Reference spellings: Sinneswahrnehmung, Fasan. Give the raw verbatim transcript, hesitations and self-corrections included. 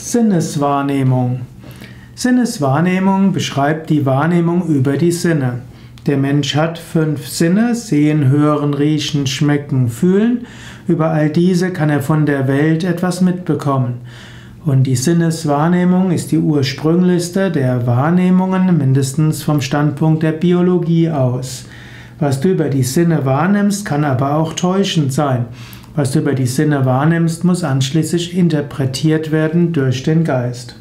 Sinneswahrnehmung. Sinneswahrnehmung beschreibt die Wahrnehmung über die Sinne. Der Mensch hat fünf Sinne, sehen, hören, riechen, schmecken, fühlen. Über all diese kann er von der Welt etwas mitbekommen. Und die Sinneswahrnehmung ist die ursprünglichste der Wahrnehmungen, mindestens vom Standpunkt der Biologie aus. Was du über die Sinne wahrnimmst, kann aber auch täuschend sein. Was du über die Sinne wahrnimmst, muss anschließend interpretiert werden durch den Geist.